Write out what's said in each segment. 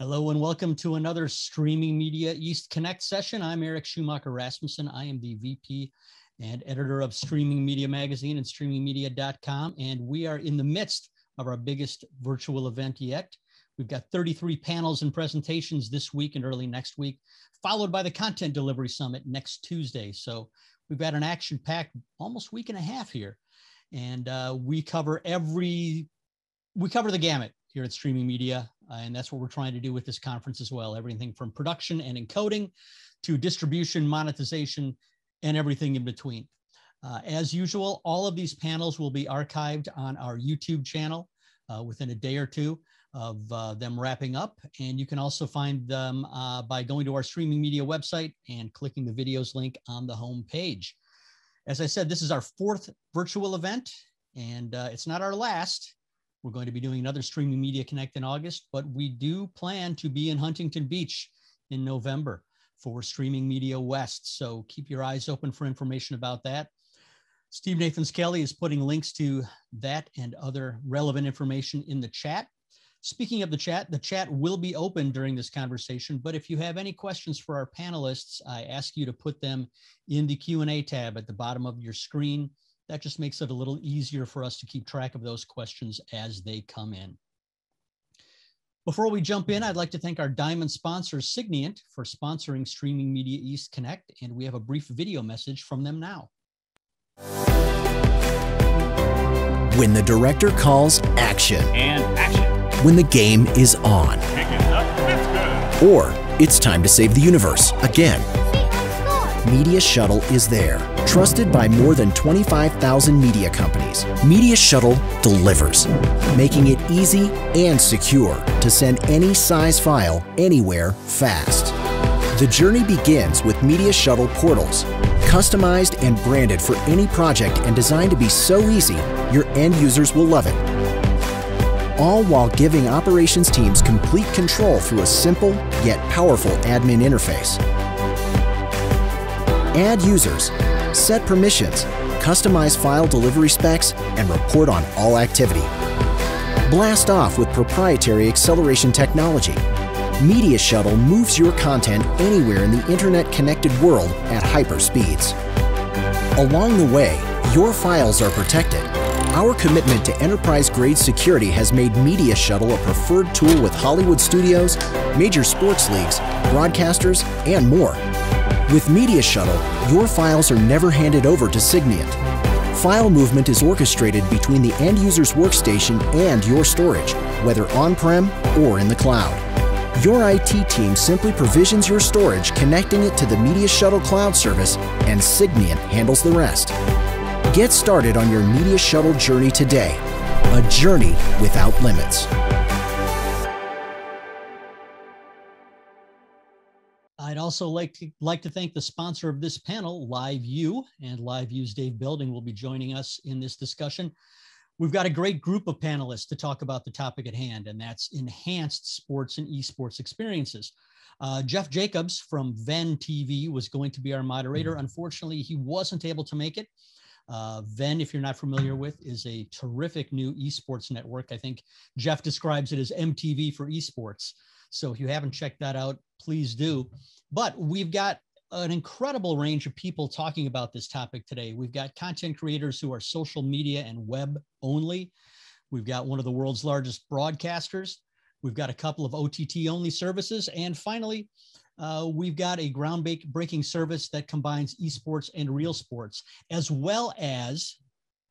Hello and welcome to another Streaming Media East Connect session. I'm Eric Schumacher-Rasmussen. I am the VP and editor of Streaming Media Magazine and streamingmedia.com. And we are in the midst of our biggest virtual event yet. We've got 33 panels and presentations this week and early next week, followed by the Content Delivery Summit next Tuesday. So we've got an action-packed almost week and a half here. And we cover the gamut here at Streaming Media, and that's what we're trying to do with this conference as well. Everything from production and encoding to distribution, monetization, and everything in between. As usual, all of these panels will be archived on our YouTube channel within a day or two of them wrapping up. And you can also find them by going to our Streaming Media website and clicking the videos link on the home page. As I said, this is our fourth virtual event, and it's not our last. We're going to be doing another Streaming Media Connect in August, but we do plan to be in Huntington Beach in November for Streaming Media West. So keep your eyes open for information about that. Steve Nathans-Kelly is putting links to that and other relevant information in the chat. Speaking of the chat will be open during this conversation, but if you have any questions for our panelists, I ask you to put them in the Q&A tab at the bottom of your screen. That just makes it a little easier for us to keep track of those questions as they come in. Before we jump in, I'd like to thank our diamond sponsor, Signiant, for sponsoring Streaming Media East Connect, and we have a brief video message from them now. When the director calls action, and action. When the game is on, that's good. Or it's time to save the universe again, Media Shuttle is there. Trusted by more than 25,000 media companies, Media Shuttle delivers, making it easy and secure to send any size file anywhere fast. The journey begins with Media Shuttle portals, customized and branded for any project and designed to be so easy, your end users will love it. All while giving operations teams complete control through a simple yet powerful admin interface. Add users, set permissions, customize file delivery specs, and report on all activity. Blast off with proprietary acceleration technology. Media Shuttle moves your content anywhere in the internet-connected world at hyper speeds. Along the way, your files are protected. Our commitment to enterprise-grade security has made Media Shuttle a preferred tool with Hollywood studios, major sports leagues, broadcasters, and more. With Media Shuttle, your files are never handed over to Signiant. File movement is orchestrated between the end user's workstation and your storage, whether on-prem or in the cloud. Your IT team simply provisions your storage, connecting it to the Media Shuttle cloud service, and Signiant handles the rest. Get started on your Media Shuttle journey today, a journey without limits. I'd also like to thank the sponsor of this panel, LiveU, and LiveU's Dave Belding will be joining us in this discussion. We've got a great group of panelists to talk about the topic at hand, and that's enhanced sports and esports experiences. Jeff Jacobs from Venn TV was going to be our moderator. Unfortunately, he wasn't able to make it. Venn, if you're not familiar with, is a terrific new esports network. I think Jeff describes it as MTV for esports. So if you haven't checked that out, please do. But we've got an incredible range of people talking about this topic today. We've got content creators who are social media and web only. We've got one of the world's largest broadcasters. We've got a couple of OTT only services. And finally, we've got a groundbreaking service that combines esports and real sports, as well as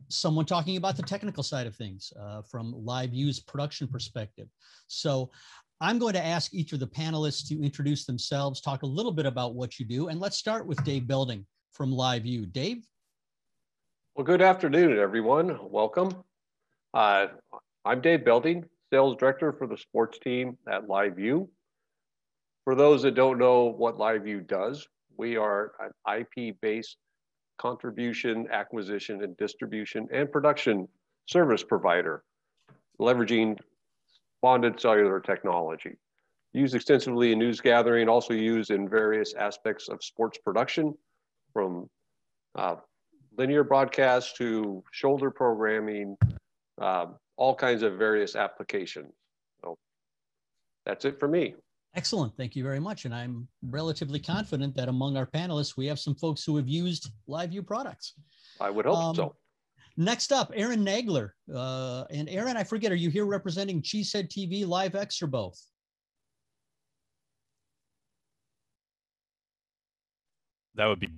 someone talking about the technical side of things from LiveU's production perspective. So I'm going to ask each of the panelists to introduce themselves, talk a little bit about what you do, and let's start with Dave Belding from LiveU. Dave? Well, good afternoon, everyone. Welcome. I'm Dave Belding, Sales Director for the sports team at LiveU. For those that don't know what LiveU does, we are an IP-based contribution, acquisition, and distribution and production service provider, leveraging bonded cellular technology. Used extensively in news gathering, also used in various aspects of sports production, from linear broadcast to shoulder programming, all kinds of various applications. So that's it for me. Excellent. Thank you very much. And I'm relatively confident that among our panelists, we have some folks who have used LiveU products. I would hope so. Next up, Aaron Nagler. And Aaron, I forget, are you here representing Cheesehead TV, LiveX, or both? That would be.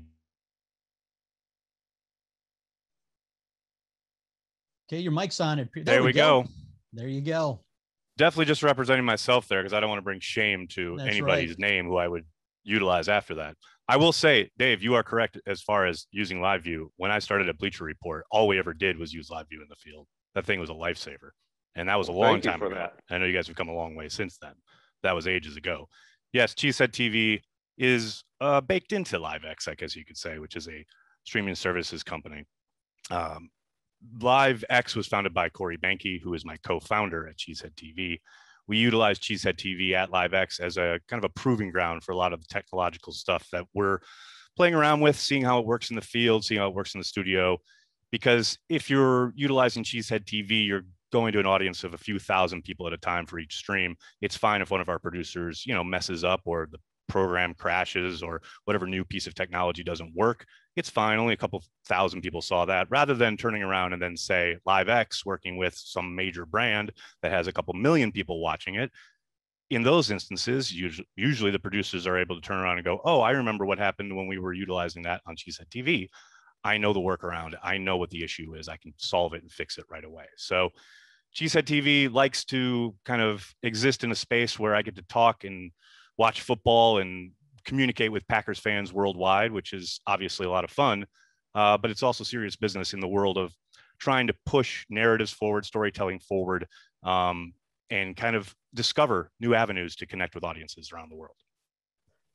Okay, your mic's on it. There we go. There you go. Definitely just representing myself there because I don't want to bring shame to anybody's name who I would utilize after that. I will say, Dave, you are correct as far as using LiveU. When I started at Bleacher Report, all we ever did was use LiveU in the field. That thing was a lifesaver. And that was a long time ago. I know you guys have come a long way since then. That was ages ago. Yes, Cheesehead TV is baked into LiveX, I guess you could say, which is a streaming services company. LiveX was founded by Corey Behnke, who is my co-founder at Cheesehead TV. We utilize Cheesehead TV at LiveX as a kind of a proving ground for a lot of the technological stuff that we're playing around with, seeing how it works in the field, seeing how it works in the studio. Because if you're utilizing Cheesehead TV, you're going to an audience of a few thousand people at a time for each stream. It's fine if one of our producers, you know, messes up or the program crashes or whatever new piece of technology doesn't work. It's fine. Only a couple thousand people saw that, rather than turning around and then say LiveX working with some major brand that has a couple million people watching it. In those instances, usually the producers are able to turn around and go, oh, I remember what happened when we were utilizing that on Cheesehead TV. I know the workaround. I know what the issue is. I can solve it and fix it right away. So Cheesehead TV likes to kind of exist in a space where I get to talk and watch football and communicate with Packers fans worldwide, which is obviously a lot of fun, but it's also serious business in the world of trying to push narratives forward, storytelling forward, and kind of discover new avenues to connect with audiences around the world.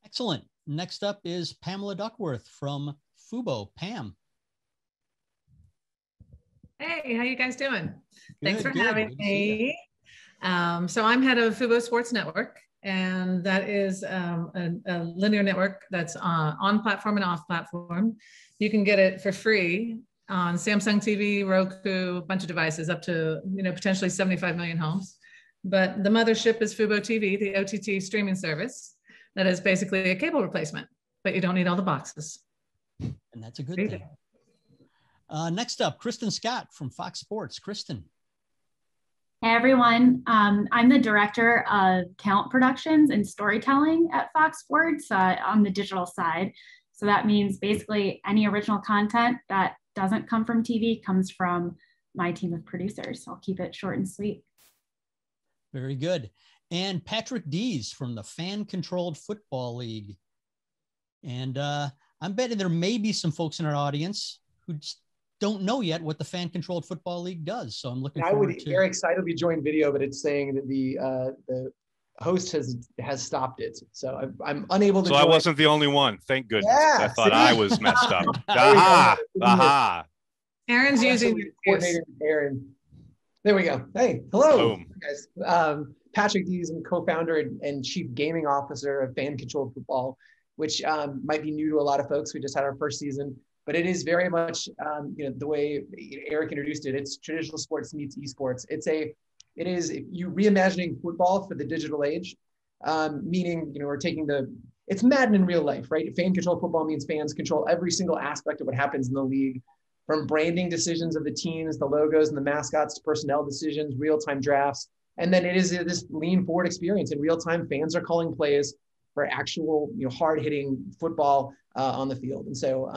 Excellent. Next up is Pamela Duckworth from Fubo. Pam. Hey, how you guys doing? Thanks for having me. So I'm head of Fubo Sports Network. And that is a linear network that's on platform and off platform. You can get it for free on Samsung TV, Roku, a bunch of devices, up to, you know, potentially 75 million homes. But the mothership is Fubo TV, the OTT streaming service that is basically a cable replacement, but you don't need all the boxes. And that's a good thing. Next up, Kristen Scott from Fox Sports. Kristen. Hey everyone, I'm the director of talent productions and storytelling at Fox Sports on the digital side. So that means basically any original content that doesn't come from TV comes from my team of producers. So I'll keep it short and sweet. Very good. And Patrick Dees from the Fan-Controlled Football League. And I'm betting there may be some folks in our audience who don't know yet what the Fan-Controlled Football League does. So I'm looking forward to... Eric's site will be joined video, but it's saying that the host has stopped it. So I'm unable to... So I wasn't the only one. Thank goodness. Yes. I thought I was messed up. Aha! Aha! Aaron's using... Aaron. There we go. Hey, hello. Guys. Patrick Dees, co-founder and chief gaming officer of Fan-Controlled Football, which might be new to a lot of folks. We just had our first season. But it is very much, you know, the way Eric introduced it. It's traditional sports meets esports. It is you reimagining football for the digital age, meaning, you know, we're taking it's Madden in real life, right? Fan-controlled football means fans control every single aspect of what happens in the league, from branding decisions of the teams, the logos and the mascots, to personnel decisions, real-time drafts, and then it is this lean-forward experience in real time. Fans are calling plays for actual, you know, hard-hitting football on the field, and so.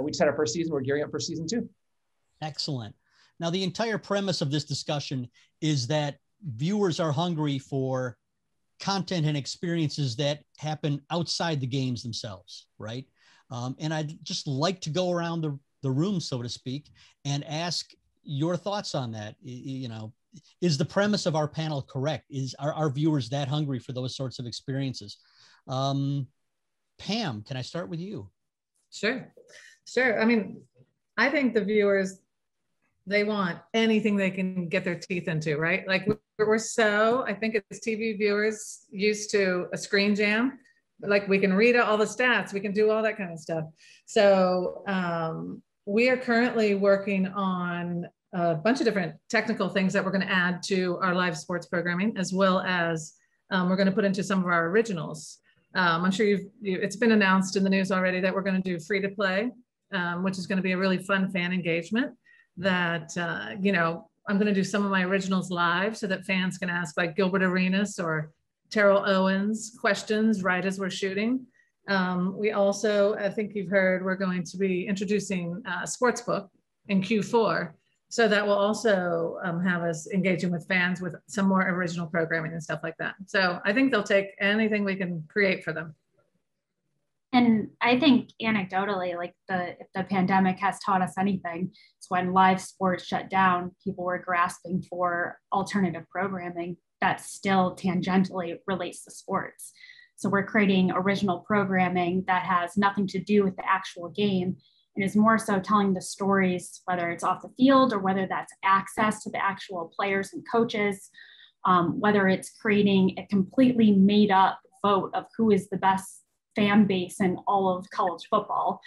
We just had our first season. We're gearing up for season 2. Excellent. Now, the entire premise of this discussion is that viewers are hungry for content and experiences that happen outside the games themselves, right? And I'd just like to go around the room, so to speak, and ask your thoughts on that. You know, is the premise of our panel correct? Are our viewers that hungry for those sorts of experiences? Pam, can I start with you? Sure. I mean, I think the viewers, they want anything they can get their teeth into, right? Like I think it's TV viewers used to a screen jam. Like we can read all the stats, we can do all that kind of stuff. So we are currently working on a bunch of different technical things that we're going to add to our live sports programming, as well as we're going to put into some of our originals. I'm sure it's been announced in the news already that we're going to do free to play, which is going to be a really fun fan engagement that, you know, I'm going to do some of my originals live so that fans can ask like Gilbert Arenas or Terrell Owens questions right as we're shooting. We also, I think you've heard, we're going to be introducing Sportsbook in Q4. So that will also have us engaging with fans with some more original programming and stuff like that. So I think they'll take anything we can create for them. And I think anecdotally, like if the pandemic has taught us anything, it's when live sports shut down, people were grasping for alternative programming that still tangentially relates to sports. So we're creating original programming that has nothing to do with the actual game and is more so telling the stories, whether it's off the field or whether that's access to the actual players and coaches, whether it's creating a completely made up vote of who is the best fan base in all of college football.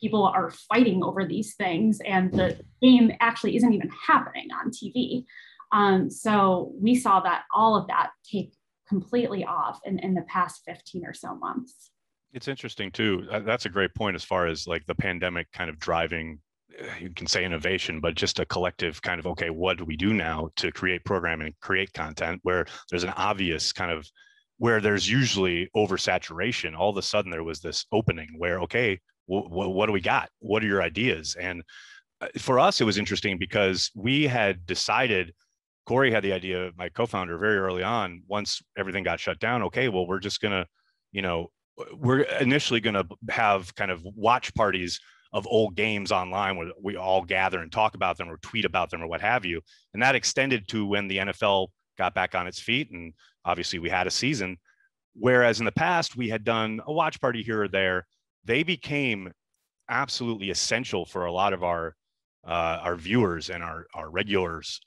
People are fighting over these things and the game actually isn't even happening on TV. So we saw that all of that take completely off in the past 15 or so months. It's interesting too. That's a great point as far as like the pandemic kind of driving, you can say innovation, but just a collective kind of, okay, what do we do now to create programming, create content where there's an obvious kind of, where there's usually oversaturation, all of a sudden there was this opening where, okay, what do we got? What are your ideas? And for us, it was interesting because we had decided, Corey had the idea, my co-founder, very early on, once everything got shut down, okay, well, we're just gonna, you know, we're initially gonna have kind of watch parties of old games online where we all gather and talk about them or tweet about them or what have you. And that extended to when the NFL got back on its feet, and obviously we had a season, whereas in the past we had done a watch party here or there. They became absolutely essential for a lot of our viewers and our regulars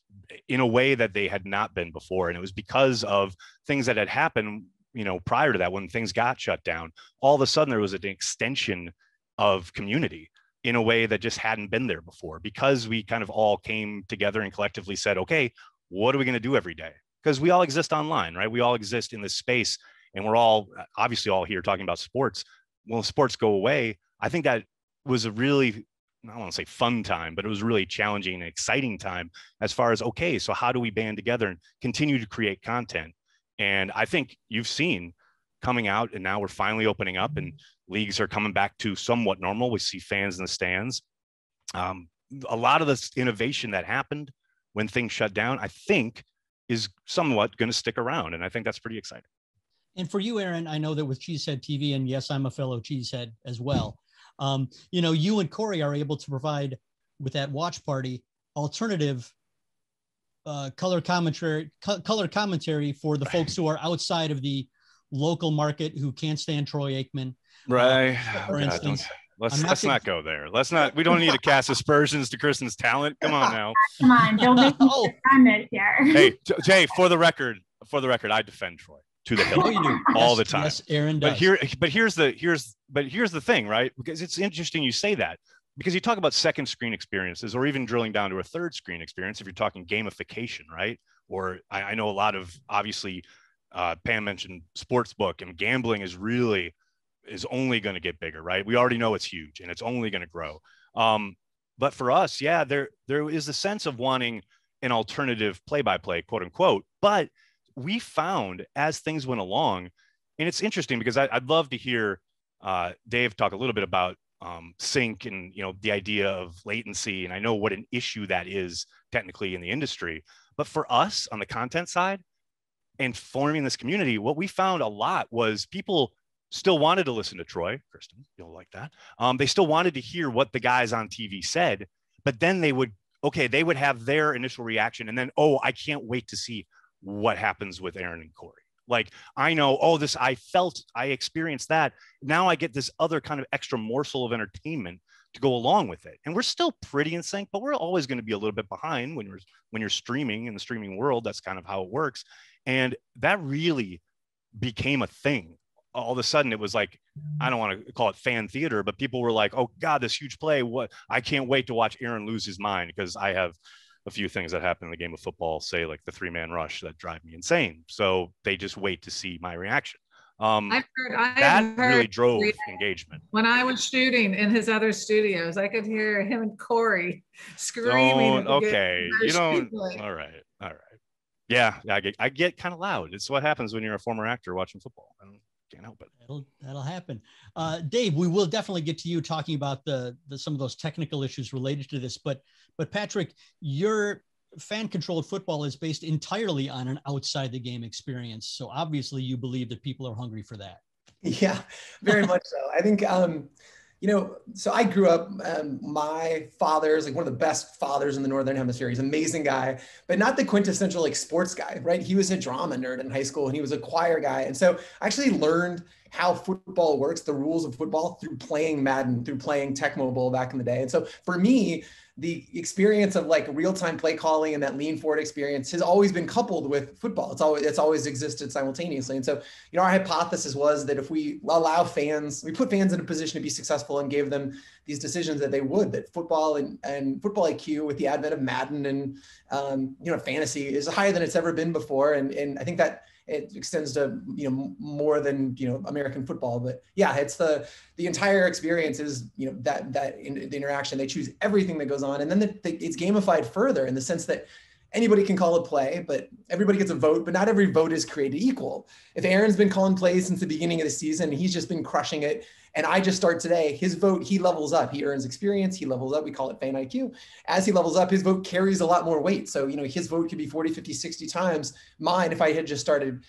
in a way that they had not been before, and it was because of things that had happened, you know, prior to that. When things got shut down, all of a sudden there was an extension of community in a way that just hadn't been there before, because we kind of all came together and collectively said, okay, what are we going to do every day? Because we all exist online, right? We all exist in this space, and we're all obviously all here talking about sports. When sports go away, I think that was a really, I don't want to say fun time, but it was really challenging and exciting time as far as, okay, so how do we band together and continue to create content? And I think you've seen coming out, and now we're finally opening up and leagues are coming back to somewhat normal. We see fans in the stands. A lot of this innovation that happened when things shut down, I think is somewhat going to stick around. And I think that's pretty exciting. And for you, Aaron, I know that with Cheesehead TV, and yes, I'm a fellow Cheesehead as well. You know, you and Corey are able to provide with that watch party, alternative color commentary for the folks who are outside of the local market who can't stand Troy Aikman. Right. For instance. Let's not go there. Let's not. We don't need to cast aspersions to Kristen's talent. Come on now. Come on, don't make me defend it here. Hey, Jay. For the record, I defend Troy to the hill all the time. Yes, Aaron does. But here's the thing, right? Because it's interesting you say that, because you talk about second screen experiences, or even drilling down to a third screen experience if you're talking gamification, right? Or I know a lot of, obviously Pam mentioned sportsbook, and gambling is only going to get bigger, right? We already know it's huge and it's only going to grow. But for us, yeah, there is a sense of wanting an alternative play-by-play, quote unquote. But we found as things went along, and it's interesting because I'd love to hear Dave talk a little bit about sync and, you know, the idea of latency. And I know what an issue that is technically in the industry. But for us on the content side and forming this community, what we found a lot was people still wanted to listen to Troy. Kristen, you'll like that. They still wanted to hear what the guys on TV said, but then they would have their initial reaction. And then, oh, I can't wait to see what happens with Aaron and Corey. Like, I know, oh, this, I experienced that. Now I get this other kind of extra morsel of entertainment to go along with it. And we're still pretty in sync, but we're always going to be a little bit behind when you're streaming in the streaming world. That's kind of how it works. And that really became a thing. All of a sudden it was like, I don't want to call it fan theater, but people were like, oh God, this huge play. What? I can't wait to watch Aaron lose his mind because I have a few things that happen in the game of football, say like the three-man rush, that drive me insane. So they just wait to see my reaction. I've heard really drove engagement. When I was shooting in his other studios, I could hear him and Corey screaming. All right. Yeah, I get kind of loud. It's what happens when you're a former actor watching football. I can't help it. That'll happen. Dave, we will definitely get to you talking about some of those technical issues related to this. But Patrick, your fan-controlled football is based entirely on an outside-the-game experience. So obviously you believe that people are hungry for that. Yeah, very much so. I think, so I grew up, my father is like one of the best fathers in the Northern Hemisphere. He's an amazing guy, but not the quintessential like sports guy, right? He was a drama nerd in high school and he was a choir guy. And so I actually learned how football works, the rules of football, through playing Madden, through playing Tech Mobile back in the day. And so for me, the experience of like real-time play calling and that lean forward experience has always been coupled with football. It's always existed simultaneously. And so, our hypothesis was that if we allow fans, we put fans in a position to be successful and gave them these decisions that they would, that football and football IQ with the advent of Madden and, fantasy is higher than it's ever been before. And I think that it extends to, more than, American football, but yeah, it's the entire experience is, the interaction. They choose everything that goes on. And then it's gamified further in the sense that anybody can call a play, but everybody gets a vote, but not every vote is created equal. If Aaron's been calling plays since the beginning of the season, he's just been crushing it. And I just start today, his vote, he levels up, he earns experience, he levels up, we call it fan IQ. As he levels up, his vote carries a lot more weight. So, his vote could be 40, 50, 60 times mine if I had just started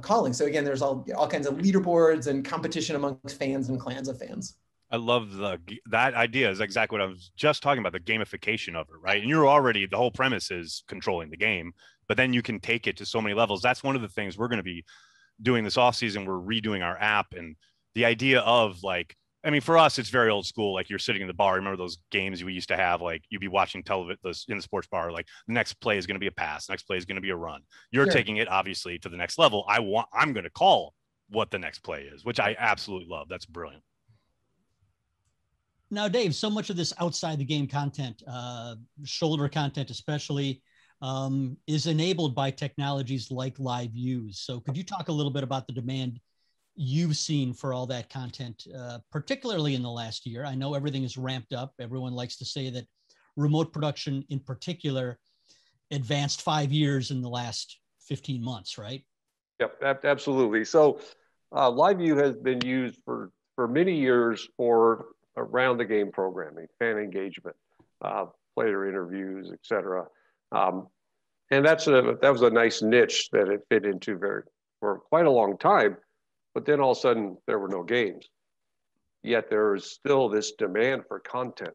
calling. So again, there's all kinds of leaderboards and competition amongst fans and clans of fans. I love that idea is exactly what I was just talking about, the gamification of it, right? And the whole premise is controlling the game, but then you can take it to so many levels. That's one of the things we're going to be doing this offseason. We're redoing our app, and the idea of for us, it's very old school. Like you're sitting in the bar. Remember those games we used to have? Like you'd be watching television in the sports bar. Like the next play is going to be a pass. The next play is going to be a run. You're sure. Taking it obviously to the next level. I'm going to call what the next play is, which I absolutely love. That's brilliant. Now, Dave, so much of this outside the game content, shoulder content especially, is enabled by technologies like LiveU. So could you talk a little bit about the demand you've seen for all that content, particularly in the last year? I know everything is ramped up. Everyone likes to say that remote production in particular advanced 5 years in the last 15 months, right? Yep, absolutely. So LiveU has been used for many years for around the game programming, fan engagement, player interviews, et cetera. And that was a nice niche that it fit into for quite a long time, but then all of a sudden there were no games. Yet there is still this demand for content.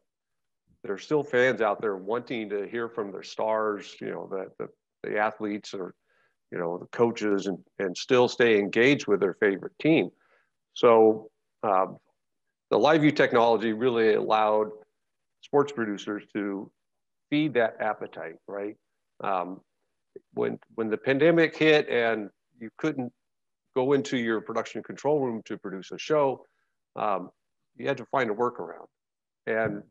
There are still fans out there wanting to hear from their stars, the athletes or, the coaches and still stay engaged with their favorite team. So, the LiveU technology really allowed sports producers to feed that appetite, right? When the pandemic hit and you couldn't go into your production control room to produce a show, you had to find a workaround. And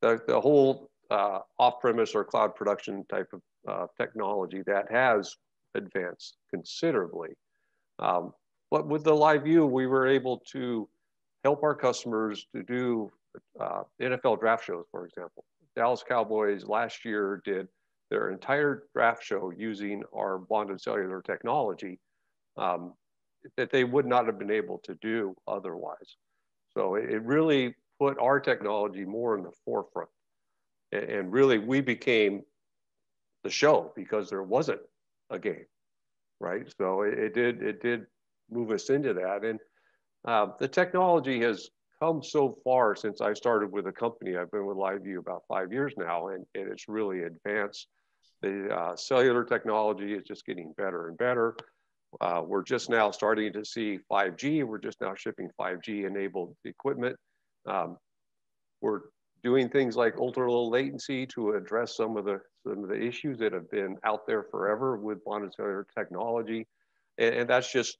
the whole off-premise or cloud production type of technology that has advanced considerably. But with the LiveU, we were able to help our customers to do NFL draft shows, for example. Dallas Cowboys last year did their entire draft show using our bonded cellular technology that they would not have been able to do otherwise. So it really put our technology more in the forefront. And really we became the show because there wasn't a game, right? So it did move us into that. And the technology has come so far since I started with the company. I've been with LiveU about 5 years now, and it's really advanced. The cellular technology is just getting better and better. We're just now starting to see 5G. We're just now shipping 5G-enabled equipment. We're doing things like ultra-low latency to address some of the issues that have been out there forever with bonded cellular technology, and that's just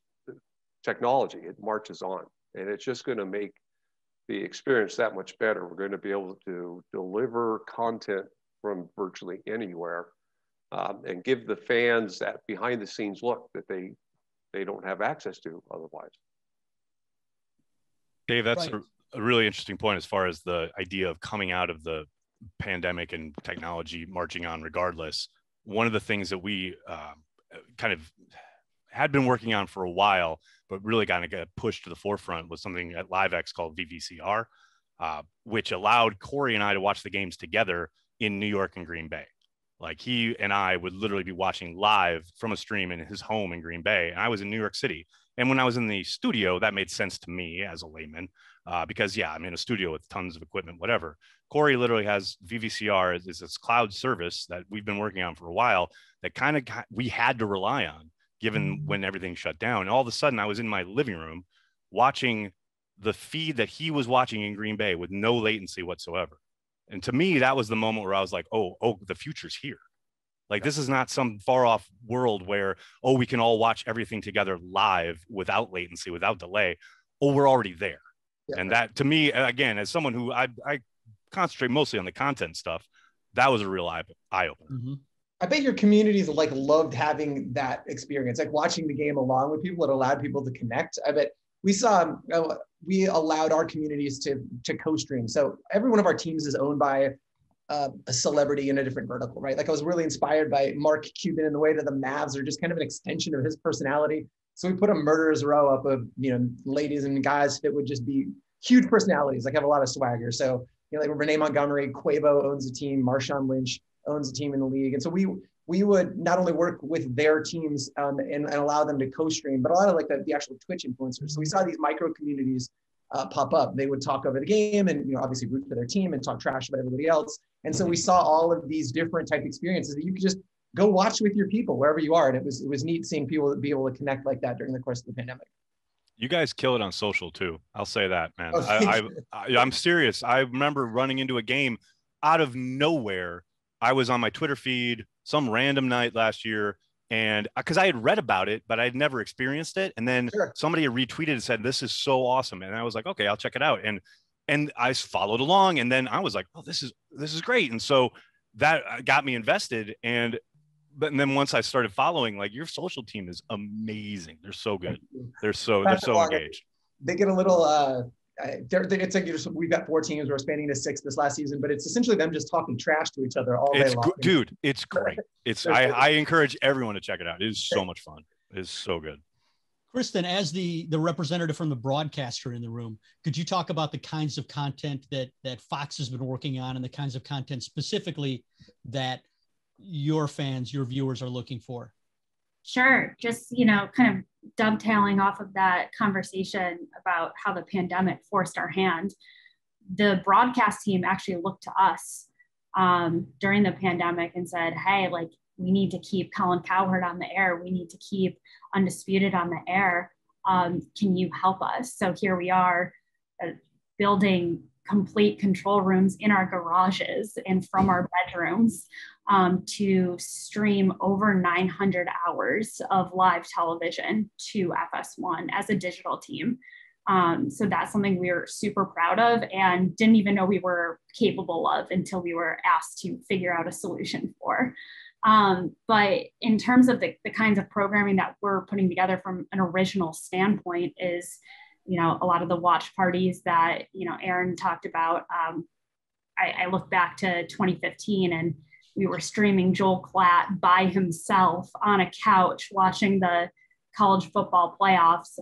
technology. It marches on, and it's just going to make the experience that much better. We're going to be able to deliver content from virtually anywhere, and give the fans that behind the scenes look that they don't have access to otherwise. Dave, that's right. A really interesting point as far as the idea of coming out of the pandemic and technology marching on regardless. One of the things that we kind of had been working on for a while, but really kind of got pushed to the forefront, was something at LiveX called VVCR, which allowed Corey and I to watch the games together in New York and Green Bay. Like, he and I would literally be watching live from a stream in his home in Green Bay, and I was in New York City. And when I was in the studio, that made sense to me as a layman, because, yeah, I'm in a studio with tons of equipment, whatever. Corey literally has VVCR, is this cloud service that we've been working on for a while that kind of we had to rely on, given when everything shut down. And all of a sudden, I was in my living room watching the feed that he was watching in Green Bay with no latency whatsoever. And to me, that was the moment where I was like, oh, the future's here. Like, this is not some far off world where, oh, we can all watch everything together live without latency, without delay. Oh, we're already there. Yeah. And that, to me, again, as someone who I concentrate mostly on the content stuff, that was a real eye-opener. Mm-hmm. I bet your communities like loved having that experience, like watching the game along with people. It allowed people to connect. I bet we allowed our communities to co-stream. So every one of our teams is owned by a celebrity in a different vertical, right? Like, I was really inspired by Mark Cuban in the way that the Mavs are just kind of an extension of his personality. So we put a murderer's row up of, you know, ladies and guys that would just be huge personalities, like have a lot of swagger. So, you know, like Renee Montgomery, Quavo owns a team, Marshawn Lynch owns a team in the league. And so we would not only work with their teams and allow them to co-stream, but a lot of like the actual Twitch influencers. So we saw these micro communities pop up. They would talk over the game and, you know, obviously root for their team and talk trash about everybody else. And so we saw all of these different type experiences that you could just go watch with your people wherever you are. And it was neat seeing people that be able to connect like that during the course of the pandemic. You guys kill it on social too. I'll say that, man. Oh, I'm serious. I remember running into a game out of nowhere. I was on my Twitter feed some random night last year, and because I had read about it, but I'd never experienced it. And then somebody retweeted and said, "This is so awesome." And I was like, okay, I'll check it out. And I followed along, and then I was like, oh, this is great. And so that got me invested. And then once I started following, like, your social team is amazing. They're so good. They're so engaged. They get a little, it's like, we've got 4 teams. We're expanding to 6 this last season, but it's essentially them just talking trash to each other all day long. Dude, it's great. I encourage everyone to check it out. It is so much fun. It's so good. Kristen, as the representative from the broadcaster in the room, could you talk about the kinds of content that Fox has been working on and the kinds of content specifically that your fans, your viewers are looking for? Sure. Just, you know, kind of dovetailing off of that conversation about how the pandemic forced our hand, the broadcast team actually looked to us during the pandemic and said, hey, like, we need to keep Colin Cowherd on the air. We need to keep Undisputed on the air. Can you help us? So here we are building complete control rooms in our garages and from our bedrooms to stream over 900 hours of live television to FS1 as a digital team. So that's something we were super proud of and didn't even know we were capable of until we were asked to figure out a solution for. But in terms of the kinds of programming that we're putting together from an original standpoint is, you know, a lot of the watch parties that, you know, Aaron talked about. I look back to 2015 and we were streaming Joel Klatt by himself on a couch watching the college football playoffs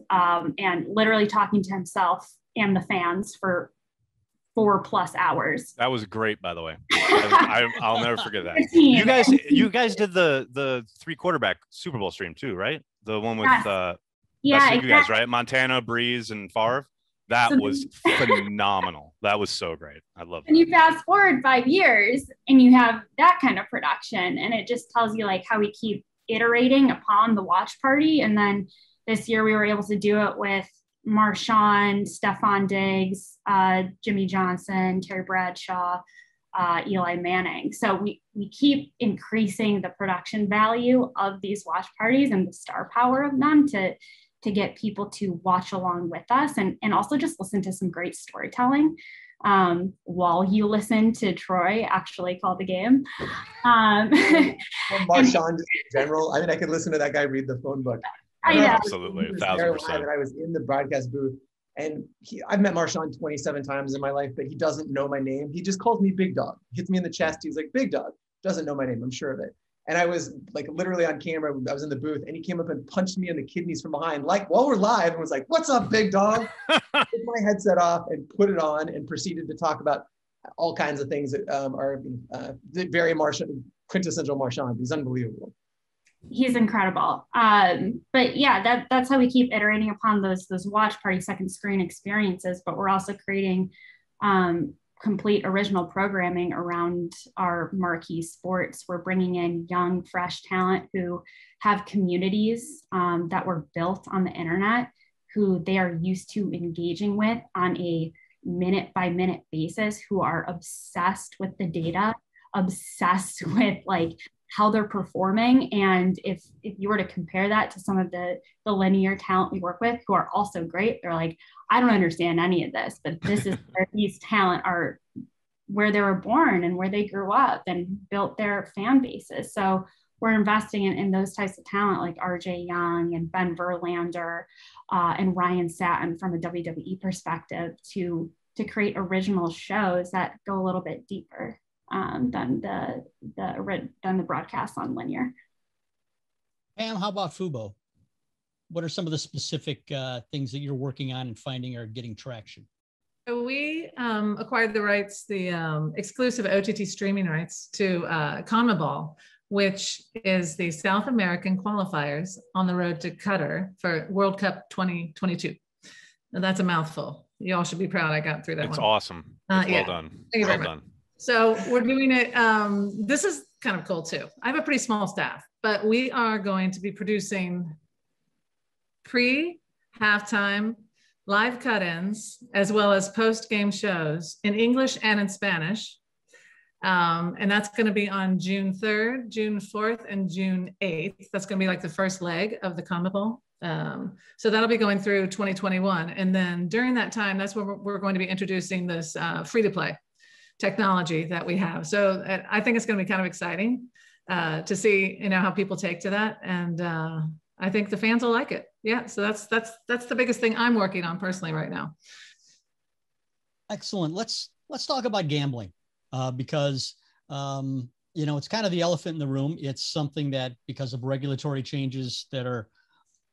and literally talking to himself and the fans for 4+ hours. That was great, by the way. I'll never forget that. You guys did the 3 quarterback Super Bowl stream too, right? The one with exactly. You guys, right? Montana, Breeze, and Favre. That was phenomenal. That was so great. I love it. And you fast forward 5 years and you have that kind of production, and it just tells you like how we keep iterating upon the watch party. And then this year we were able to do it with Marshawn, Stephon Diggs, Jimmy Johnson, Terry Bradshaw, Eli Manning. So we keep increasing the production value of these watch parties and the star power of them to get people to watch along with us and also just listen to some great storytelling. while you listen to Troy actually call the game. Marshawn in general, I mean, I could listen to that guy read the phone book. I know. Absolutely, 1,000%. I was in the broadcast booth, and I've met Marshawn 27 times in my life, but he doesn't know my name. He just calls me Big Dog. He hits me in the chest. He's like, Big Dog. Doesn't know my name, I'm sure of it. And I was like literally on camera, I was in the booth, and he came up and punched me in the kidneys from behind, like while we're live, and was like, what's up, Big Dog? Took my headset off and put it on and proceeded to talk about all kinds of things that are very Marshawn, quintessential Marshawn. He's unbelievable. He's incredible. But yeah, that's how we keep iterating upon those watch party second screen experiences, but we're also creating complete original programming around our marquee sports. We're bringing in young, fresh talent who have communities that were built on the internet, who they are used to engaging with on a minute by minute basis, who are obsessed with the data, obsessed with like how they're performing. And if you were to compare that to some of the linear talent we work with, who are also great, they're like, I don't understand any of this, but this is where these talent are, where they were born and where they grew up and built their fan bases. So we're investing in those types of talent like RJ Young and Ben Verlander and Ryan Satin from a WWE perspective to create original shows that go a little bit deeper than the broadcasts on linear. Pam, how about Fubo? What are some of the specific things that you're working on and finding are getting traction? So we acquired the rights, the exclusive OTT streaming rights to CONMEBOL, which is the South American qualifiers on the road to Qatar for World Cup 2022. Now that's a mouthful. Y'all should be proud I got through that one. It's awesome. Well done. Thank you very much. Well done. So we're doing it. This is kind of cool too. I have a pretty small staff, but we are going to be producing pre-halftime live cut-ins, as well as post-game shows in English and in Spanish. And that's going to be on June 3rd, June 4th, and June 8th. That's going to be like the first leg of the CONMEBOL. So that'll be going through 2021. And then during that time, that's when we're going to be introducing this free-to-play technology that we have. So I think it's going to be kind of exciting to see, you know, how people take to that. And I think the fans will like it. Yeah, so that's the biggest thing I'm working on personally right now. Excellent. Let's talk about gambling because you know, it's kind of the elephant in the room. It's something that, because of regulatory changes that are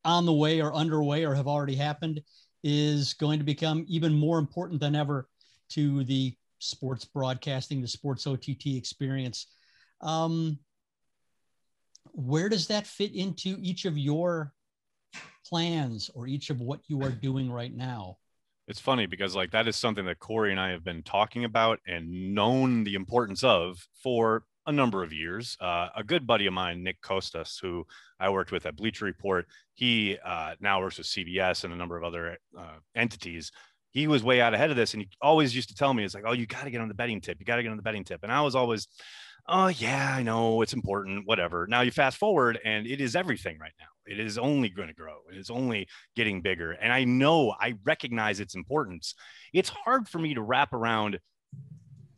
on the way or underway or have already happened, is going to become even more important than ever to the sports broadcasting, the sports OTT experience. Where does that fit into each of your plans or each of what you are doing right now? It's funny because like that is something that Corey and I have been talking about and known the importance of for a number of years. A good buddy of mine, Nick Costas, who I worked with at Bleacher Report, he now works with CBS and a number of other entities. He was way out ahead of this, and he always used to tell me, it's like, oh, you got to get on the betting tip. You got to get on the betting tip. And I was always, oh, yeah, I know it's important, whatever. Now you fast forward and it is everything right now. It is only going to grow. It is only getting bigger. And I know, I recognize its importance. It's hard for me to wrap around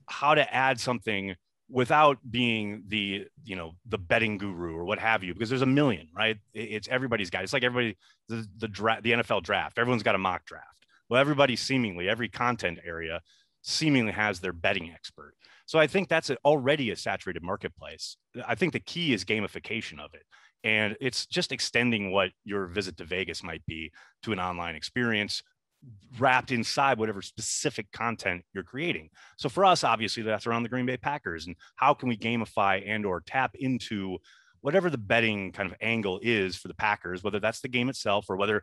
how to add something without being the, you know, the betting guru or what have you, because there's a million, right? It's everybody's got, it's like everybody, the NFL draft, everyone's got a mock draft. Well, everybody seemingly, every content area seemingly has their betting expert. So I think that's already a saturated marketplace. I think the key is gamification of it. And it's just extending what your visit to Vegas might be to an online experience wrapped inside whatever specific content you're creating. So for us, obviously, that's around the Green Bay Packers. And how can we gamify and or tap into whatever the betting kind of angle is for the Packers, whether that's the game itself or whether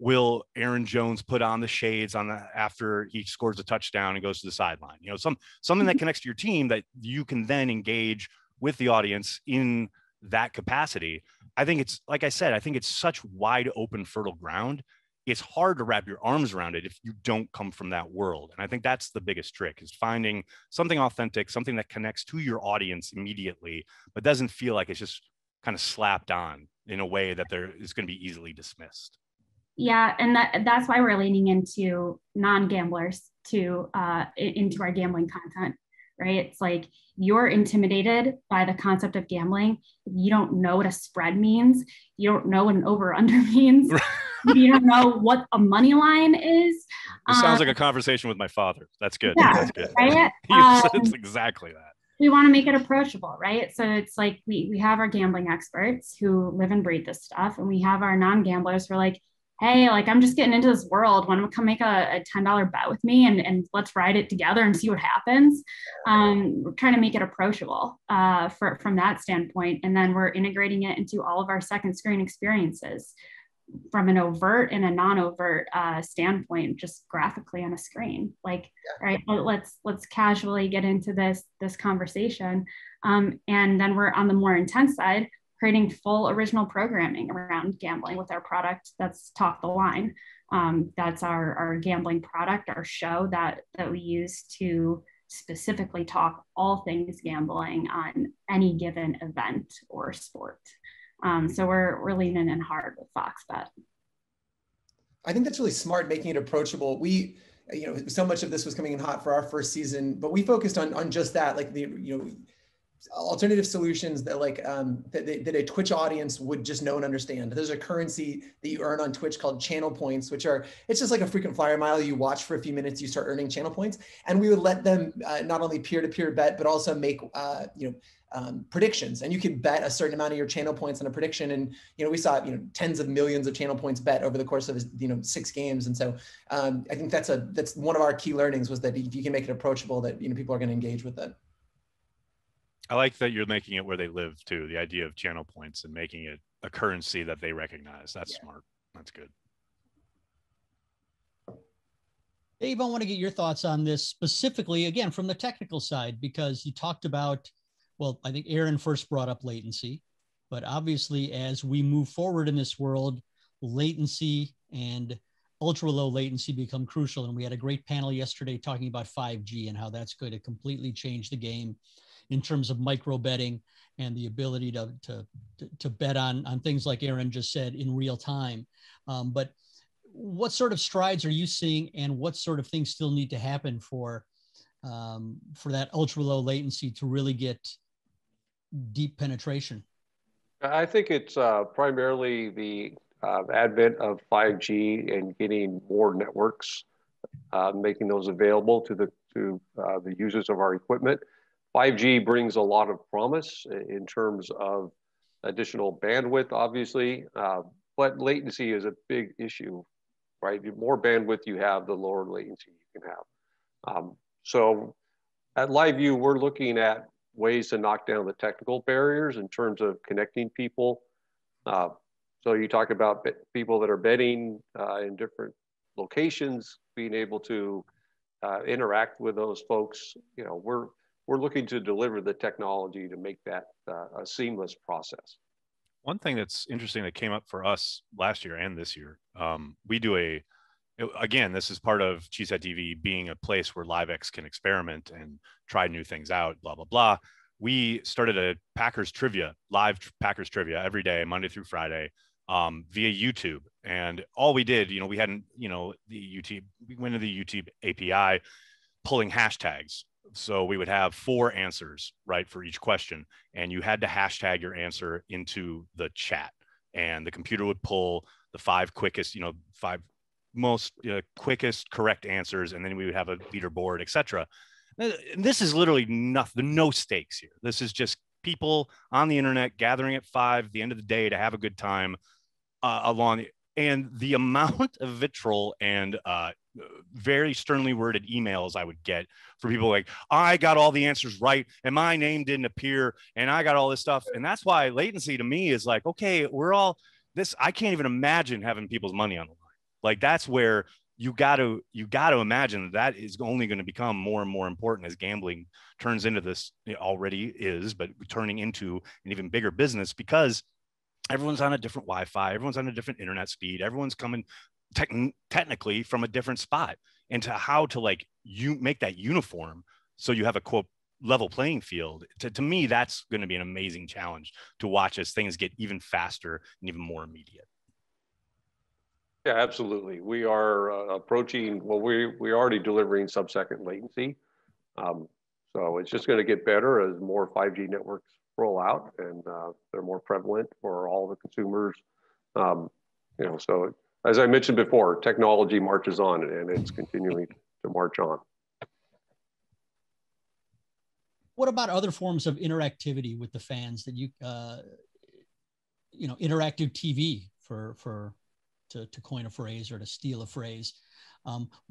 will Aaron Jones put on the shades on the, after he scores a touchdown and goes to the sideline, you know, something that connects to your team that you can then engage with the audience in that capacity. I think it's, like I said, I think it's such wide open, fertile ground. It's hard to wrap your arms around it if you don't come from that world. And I think that's the biggest trick, is finding something authentic, something that connects to your audience immediately, but doesn't feel like it's just kind of slapped on in a way that there is going to be easily dismissed. Yeah, and that's why we're leaning into non-gamblers to into our gambling content, right? It's like you're intimidated by the concept of gambling. You don't know what a spread means. You don't know what an over-under means. You don't know what a money line is. It sounds like a conversation with my father. That's good. Yeah, that's good. Right? It's exactly that. We want to make it approachable, right? So it's like we have our gambling experts who live and breathe this stuff, and we have our non-gamblers who are like, hey, like I'm just getting into this world. Why don't we come make a $10 bet with me and let's ride it together and see what happens. We're trying to make it approachable from that standpoint. And then we're integrating it into all of our second screen experiences from an overt and a non-overt standpoint, just graphically on a screen. Like, all right, let's casually get into this conversation. And then we're on the more intense side, creating full original programming around gambling with our product. That's Talk the Line. That's our gambling product, our show that we use to specifically talk all things gambling on any given event or sport. So we're leaning in hard with Fox Bet. I think that's really smart, making it approachable. We, you know, so much of this was coming in hot for our first season, but we focused on just that, like the, you know, alternative solutions that like that a Twitch audience would just know and understand. There's a currency that you earn on Twitch called channel points, which are, it's just like a frequent flyer mile. You watch for a few minutes, you start earning channel points, and we would let them not only peer-to-peer bet, but also make predictions. And you could bet a certain amount of your channel points on a prediction. And, you know, we saw, you know, tens of millions of channel points bet over the course of, you know, 6 games. And so I think that's one of our key learnings, was that if you can make it approachable, that, you know, people are going to engage with it. I like that you're making it where they live too, the idea of channel points and making it a currency that they recognize. That's smart. That's good. Dave, I want to get your thoughts on this specifically, again, from the technical side, because you talked about, well, I think Aaron first brought up latency, but obviously as we move forward in this world, latency and ultra low latency become crucial. And we had a great panel yesterday talking about 5G and how that's going to completely change the game in terms of micro betting and the ability to bet on things like Aaron just said in real time. But what sort of strides are you seeing, and what sort of things still need to happen for that ultra low latency to really get deep penetration? I think it's primarily the advent of 5G and getting more networks, making those available to the users of our equipment. 5G brings a lot of promise in terms of additional bandwidth, obviously, but latency is a big issue, right? The more bandwidth you have, the lower latency you can have. So at LiveU, we're looking at ways to knock down the technical barriers in terms of connecting people. So you talk about people that are betting in different locations, being able to interact with those folks. You know, we're looking to deliver the technology to make that a seamless process. One thing that's interesting that came up for us last year and this year, we do again, this is part of Cheesehead TV being a place where LiveX can experiment and try new things out, blah, blah, blah. We started a Packers trivia, live Packers trivia every day, Monday through Friday, via YouTube. And all we did, you know, we hadn't, you know, we went to the YouTube API pulling hashtags. So we would have 4 answers, right, for each question. And you had to hashtag your answer into the chat. And the computer would pull the 5 quickest, you know, 5 most quickest correct answers, and then we would have a leaderboard, etc. This is literally nothing, no stakes here. This is just people on the internet gathering at 5 the end of the day to have a good time and the amount of vitriol and very sternly worded emails I would get for people like, I got all the answers right and my name didn't appear and I got all this stuff. And that's why latency to me is like, okay, we're all this. I can't even imagine having people's money on the line. Like, that's where you got to imagine that is only going to become more and more important as gambling turns into this. It already is, but turning into an even bigger business, because everyone's on a different Wi-Fi, everyone's on a different internet speed, everyone's coming technically from a different spot, and to how to like you make that uniform so you have a quote level playing field. To me, that's going to be an amazing challenge to watch as things get even faster and even more immediate. Yeah, absolutely. We are approaching, well, we're already delivering sub-second latency. So it's just going to get better as more 5G networks roll out and they're more prevalent for all the consumers. You know, so as I mentioned before, technology marches on and it's continuing to march on. What about other forms of interactivity with the fans that you, you know, interactive TV to coin a phrase or to steal a phrase? How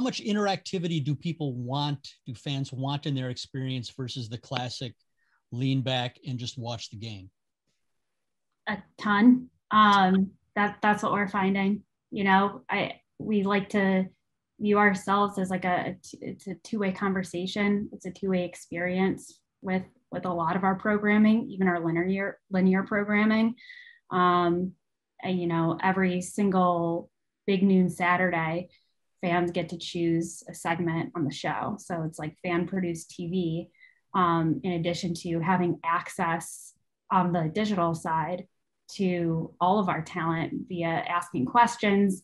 much interactivity do people want, do fans want in their experience versus the classic lean back and just watch the game? A ton. That's what we're finding. You know, we like to view ourselves as like it's a two-way conversation. It's a two-way experience with a lot of our programming, even our linear programming. And, you know, every single Big Noon Saturday, fans get to choose a segment on the show. So it's like fan-produced TV, in addition to having access on the digital side to all of our talent via asking questions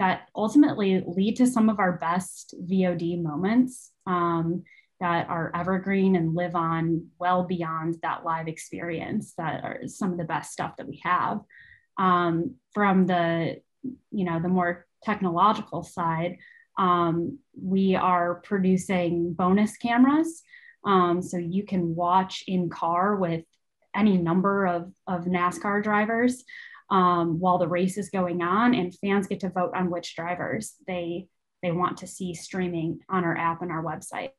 that ultimately lead to some of our best VOD moments that are evergreen and live on well beyond that live experience, that are some of the best stuff that we have. From the, you know, the more technological side, we are producing bonus cameras. So you can watch in car with any number of NASCAR drivers while the race is going on, and fans get to vote on which drivers they want to see streaming on our app and our website,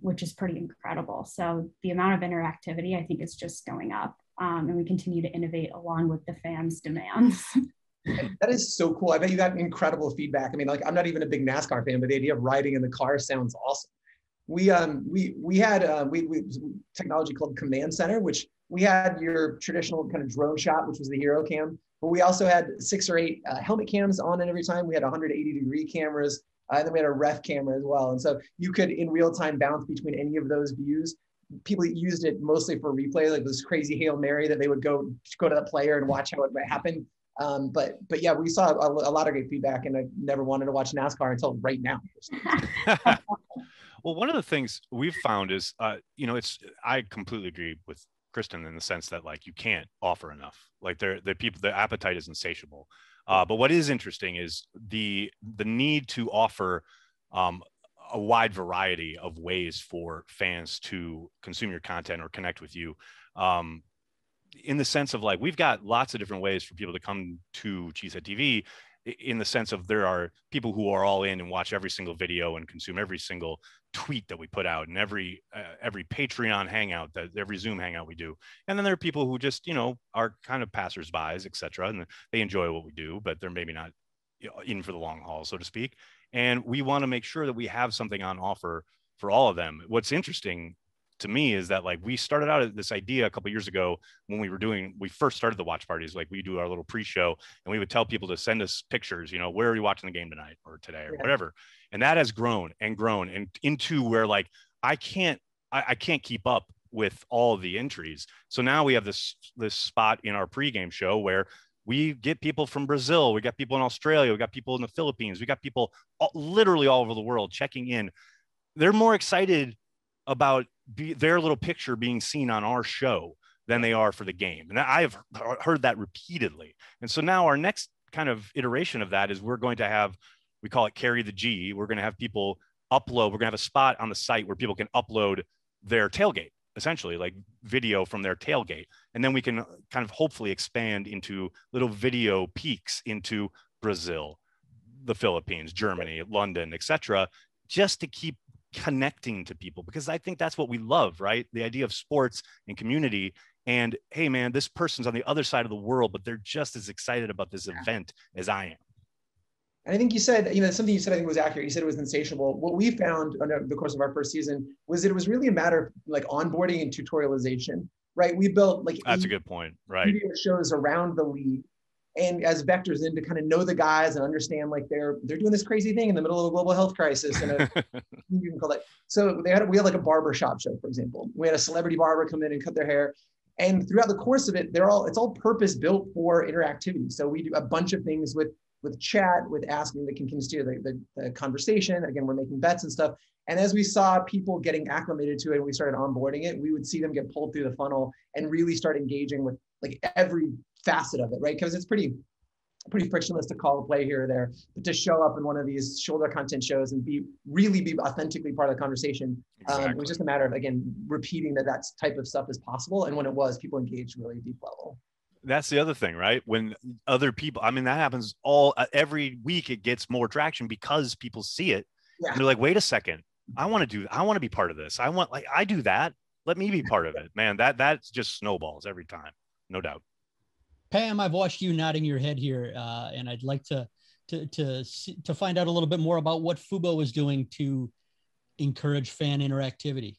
which is pretty incredible. So the amount of interactivity, I think, is just going up, and we continue to innovate along with the fans' demands. That is so cool. I bet you got incredible feedback. I mean, like, I'm not even a big NASCAR fan, but the idea of riding in the car sounds awesome. We had technology called Command Center, which we had your traditional kind of drone shot, which was the hero cam, but we also had 6 or 8 helmet cams on at every time. We had 180-degree cameras, and then we had a ref camera as well. And so you could, in real time, bounce between any of those views. People used it mostly for replay, like this crazy Hail Mary that they would go to the player and watch how it might happen. But yeah, we saw a lot of great feedback, and I never wanted to watch NASCAR until right now. Well, one of the things we've found is, you know, I completely agree with Kristen in the sense that, like, you can't offer enough. Like, the appetite is insatiable. But what is interesting is the need to offer a wide variety of ways for fans to consume your content or connect with you. In the sense of, like, we've got lots of different ways for people to come to Cheesehead TV, in the sense of there are people who are all in and watch every single video and consume every single tweet that we put out, and every Patreon hangout, every Zoom hangout we do. And then there are people who just, you know, are kind of passersby, et cetera, and they enjoy what we do, but they're maybe not, you know, in for the long haul, so to speak. And we want to make sure that we have something on offer for all of them. What's interesting to me is that, like, we started out at this idea a couple of years ago when we first started the watch parties. Like, we do our little pre-show and we would tell people to send us pictures, you know, where are you watching the game tonight or today or whatever. And that has grown and grown and into where, like, I can't keep up with all of the entries. So now we have this spot in our pregame show where we get people from Brazil. We got people in Australia. We got people in the Philippines. We got people literally all over the world checking in. They're more excited about their little picture being seen on our show than they are for the game. And I've heard that repeatedly. And so now our next kind of iteration of that is we're going to have, we call it Carry the G. We're going to have people upload. We're going to have a spot on the site where people can upload their tailgate, essentially, like video from their tailgate. And then we can kind of hopefully expand into little video peaks into Brazil, the Philippines, Germany, London, et cetera, just to keep connecting to people, because I think that's what we love, right? The idea of sports and community, and, hey man, this person's on the other side of the world, but they're just as excited about this event as I am. And I think you said, you know, something you said I think was accurate. You said it was insatiable. What we found under the course of our first season was that it was really a matter of, like, onboarding and tutorialization, right? We built, like, that's a good point, right? Video shows around the league, and as vectors in to kind of know the guys and understand, like, they're doing this crazy thing in the middle of a global health crisis. And you can call that. So we had like a barber shop show, for example. We had a celebrity barber come in and cut their hair. And throughout the course of it, it's all purpose built for interactivity. So we do a bunch of things with chat, with asking that can steer the conversation. Again, we're making bets and stuff. And as we saw people getting acclimated to it, and we started onboarding it, we would see them get pulled through the funnel and really start engaging with like every facet of it, right? Because it's pretty frictionless to call a play here or there, but to show up in one of these shoulder content shows and be authentically part of the conversation. Exactly. It was just a matter of, again, repeating that type of stuff is possible. And when it was, people engaged really deep level. That's the other thing, right? When other people, I mean, that happens every week, it gets more traction because people see it. Yeah. And they're like, wait a second, I want to be part of this. I do that. Let me be part of it, man. That just snowballs every time. No doubt. Pam, I've watched you nodding your head here, and I'd like to find out a little bit more about what Fubo is doing to encourage fan interactivity.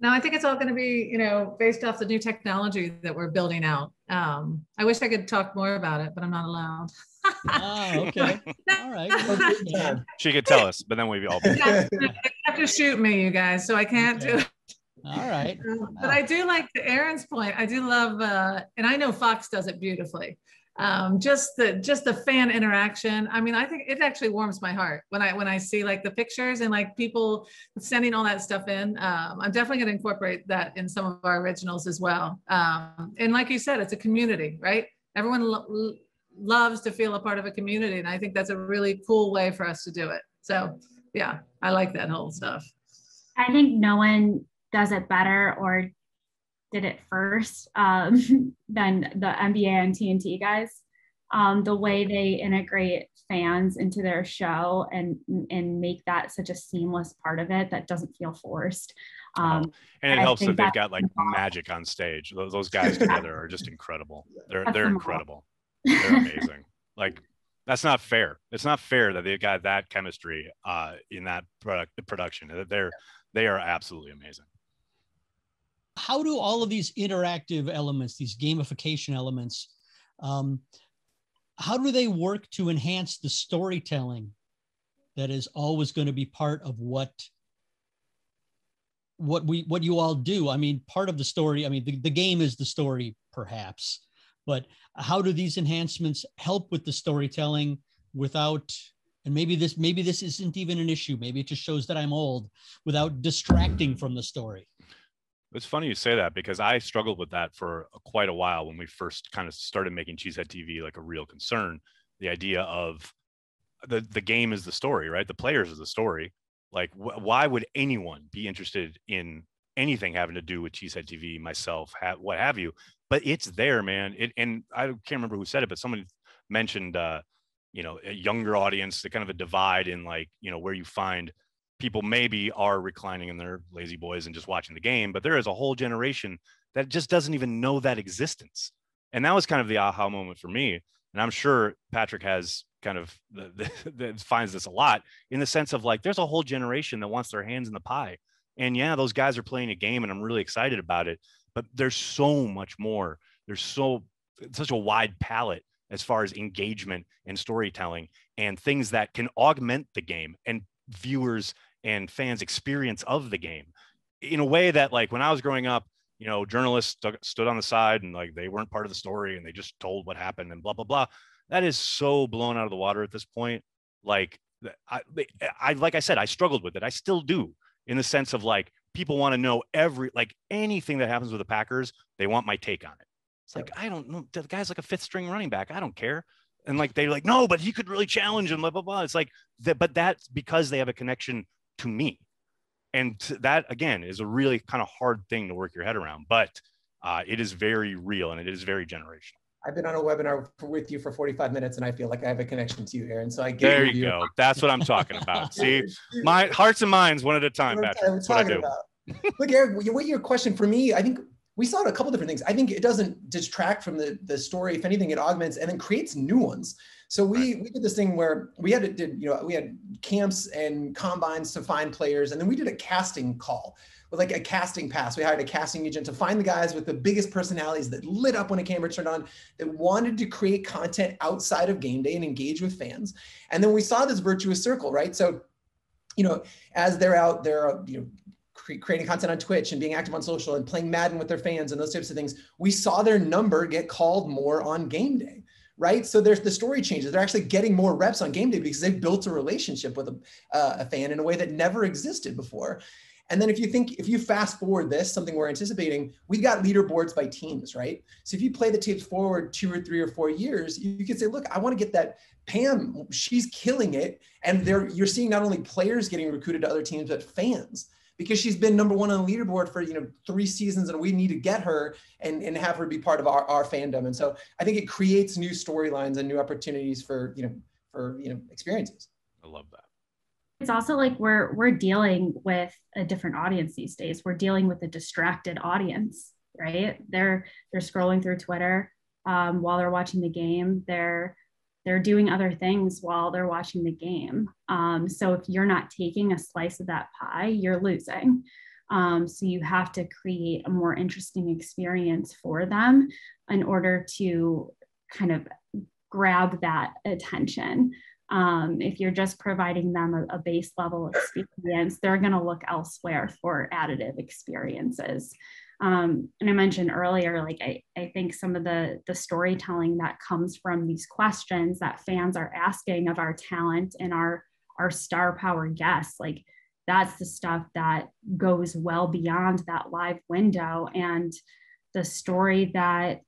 Now, I think it's all going to be, based off the new technology that we're building out. I wish I could talk more about it, but I'm not allowed. Oh, okay. All right. Okay. She could tell us, but then we'd all be. You have to shoot me, you guys, so I can't do it. All right. But I do like to Aaron's point. I do love, and I know Fox does it beautifully. Just the fan interaction. I mean, I think it actually warms my heart when I see like the pictures and like people sending all that stuff in. I'm definitely going to incorporate that in some of our originals as well. And like you said, it's a community, right? Everyone loves to feel a part of a community. And I think that's a really cool way for us to do it. So yeah, I like that whole stuff. I think no one does it better or did it first than the NBA and TNT guys. The way they integrate fans into their show and make that such a seamless part of it that doesn't feel forced. And it helps that they've got like magic on stage. Those guys together are just incredible. They're incredible. They're amazing. Like, that's not fair. It's not fair that they've got that chemistry in that production. They are absolutely amazing. How do all of these interactive elements, these gamification elements, how do they work to enhance the storytelling that is always going to be part of what you all do? I mean, part of the story, I mean, the game is the story perhaps, but how do these enhancements help with the storytelling without, and maybe this isn't even an issue, maybe it just shows that I'm old, without distracting from the story? It's funny you say that, because I struggled with that for quite a while when we first kind of started making Cheesehead TV like a real concern. The idea of the game is the story, right? The players is the story. Like, why would anyone be interested in anything having to do with Cheesehead TV, myself, what have you? But it's there, man. And I can't remember who said it, but someone mentioned, a younger audience, the kind of a divide in like, where you find people maybe are reclining in their lazy boys and just watching the game, but there is a whole generation that just doesn't even know that existence. And that was kind of the aha moment for me. And I'm sure Patrick has kind of finds this a lot, in the sense of like, there's a whole generation that wants their hands in the pie. And yeah, those guys are playing a game and I'm really excited about it, but there's so much more. There's such a wide palette as far as engagement and storytelling and things that can augment the game and viewers and fans' experience of the game in a way that, like, when I was growing up, journalists stood on the side and like they weren't part of the story and they just told what happened and blah blah blah. That is so blown out of the water at this point. Like, I struggled with it. I still do, in the sense of like, people want to know anything that happens with the Packers. They want my take on it. It's like, I don't know, the guy's like a fifth string running back, I don't care. And like, they're like, no, but he could really challenge and blah, blah, blah. It's like, but that's because they have a connection to me. And that, again, is a really kind of hard thing to work your head around, but it is very real and it is very generational. I've been on a webinar with you for 45 minutes and I feel like I have a connection to you, Aaron. So I get there you go. That's what I'm talking about. See, my hearts and minds one at a time, Patrick. That's what I do. Look, Eric, what your question for me, I think, we saw a couple different things. I think it doesn't detract from the story. If anything, it augments and then creates new ones. So we did this thing where we had camps and combines to find players, and then we did a casting call with like a casting pass. We hired a casting agent to find the guys with the biggest personalities that lit up when a camera turned on, that wanted to create content outside of game day and engage with fans. And then we saw this virtuous circle, right? So, as they're out there, creating content on Twitch and being active on social and playing Madden with their fans and those types of things, we saw their number get called more on game day, right? So there's the story changes. They're actually getting more reps on game day because they've built a relationship with a fan in a way that never existed before. And then if you fast forward this, something we're anticipating, we've got leaderboards by teams, right? So if you play the tapes forward 2 or 3 or 4 years, you can say, look, I want to get that Pam, she's killing it. And you're seeing not only players getting recruited to other teams, but fans, because she's been #1 on the leaderboard for 3 seasons, and we need to get her and have her be part of our fandom. And so I think it creates new storylines and new opportunities for experiences. I love that. It's also like we're dealing with a different audience these days. We're dealing with a distracted audience, right? They're scrolling through Twitter while they're watching the game. They're doing other things while they're watching the game. So if you're not taking a slice of that pie, you're losing. So you have to create a more interesting experience for them in order to kind of grab that attention. If you're just providing them a base level experience, they're going to look elsewhere for additive experiences. And I mentioned earlier, like I think some of the storytelling that comes from these questions that fans are asking of our talent and our star power guests, like that's the stuff that goes well beyond that live window. And the story that